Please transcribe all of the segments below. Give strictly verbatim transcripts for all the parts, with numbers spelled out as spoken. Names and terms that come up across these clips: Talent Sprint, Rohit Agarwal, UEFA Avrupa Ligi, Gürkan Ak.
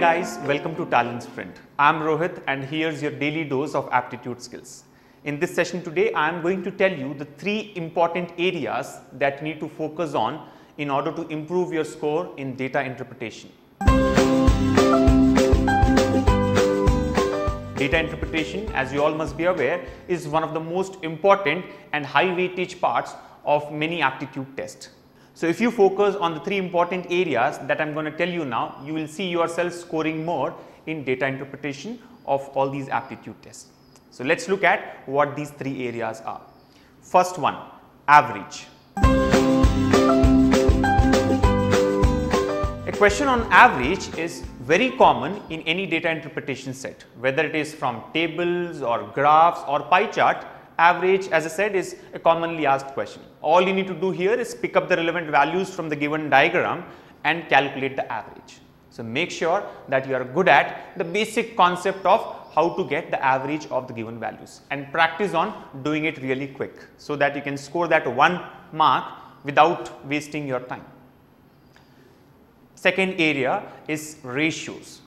guys, welcome to Talent Sprint. I'm Rohit and here's your daily dose of aptitude skills. In this session today, I'm going to tell you the three important areas that you need to focus on in order to improve your score in data interpretation. Data interpretation, as you all must be aware, is one of the most important and high weightage parts of many aptitude tests. So if you focus on the three important areas that I'm going to tell you now, you will see yourself scoring more in data interpretation of all these aptitude tests. So let's look at what these three areas are. First one, average. A question on average is very common in any data interpretation set, whether it is from tables or graphs or pie chart. Average, as I said, is a commonly asked question. All you need to do here is pick up the relevant values from the given diagram and calculate the average. So make sure that you are good at the basic concept of how to get the average of the given values and practice on doing it really quick so that you can score that one mark without wasting your time. Second area is ratios.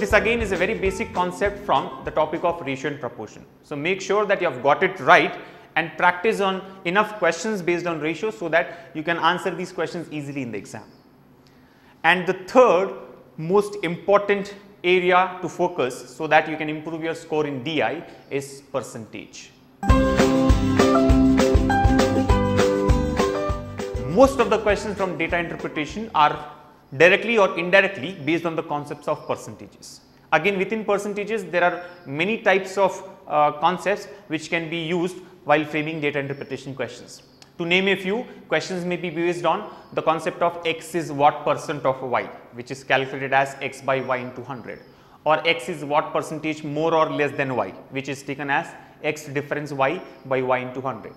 This again is a very basic concept from the topic of ratio and proportion. So make sure that you have got it right and practice on enough questions based on ratio so that you can answer these questions easily in the exam. And the third most important area to focus so that you can improve your score in D I is percentage. Most of the questions from data interpretation are directly or indirectly based on the concepts of percentages. Again, within percentages there are many types of uh, concepts which can be used while framing data interpretation questions. To name a few, questions may be based on the concept of x is what percent of y, which is calculated as x by y into one hundred, or x is what percentage more or less than y, which is taken as x difference y by y into one hundred.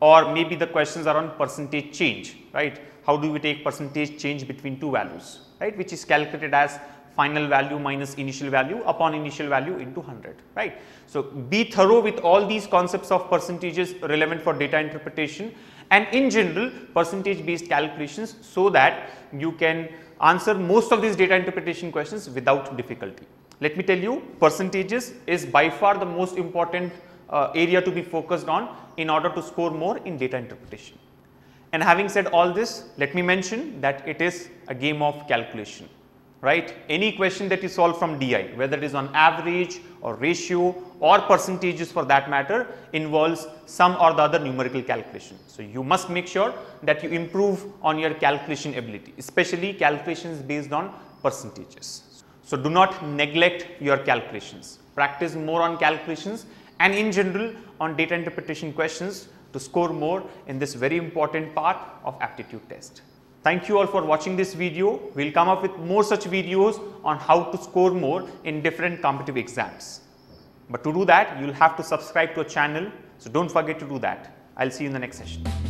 Or maybe the questions are on percentage change, right? How do we take percentage change between two values, right? Which is calculated as final value minus initial value upon initial value into one hundred, right? So be thorough with all these concepts of percentages relevant for data interpretation and in general percentage based calculations so that you can answer most of these data interpretation questions without difficulty. Let me tell you, percentages is by far the most important Uh, area to be focused on in order to score more in data interpretation. And having said all this, let me mention that it is a game of calculation, right? Any question that you solve from D I, whether it is on average or ratio or percentages for that matter, involves some or the other numerical calculation. So you must make sure that you improve on your calculation ability, especially calculations based on percentages. So do not neglect your calculations. Practice more on calculations and in general on data interpretation questions to score more in this very important part of aptitude test. Thank you all for watching this video. We will come up with more such videos on how to score more in different competitive exams. But to do that, you will have to subscribe to our channel. So don't forget to do that. I will see you in the next session.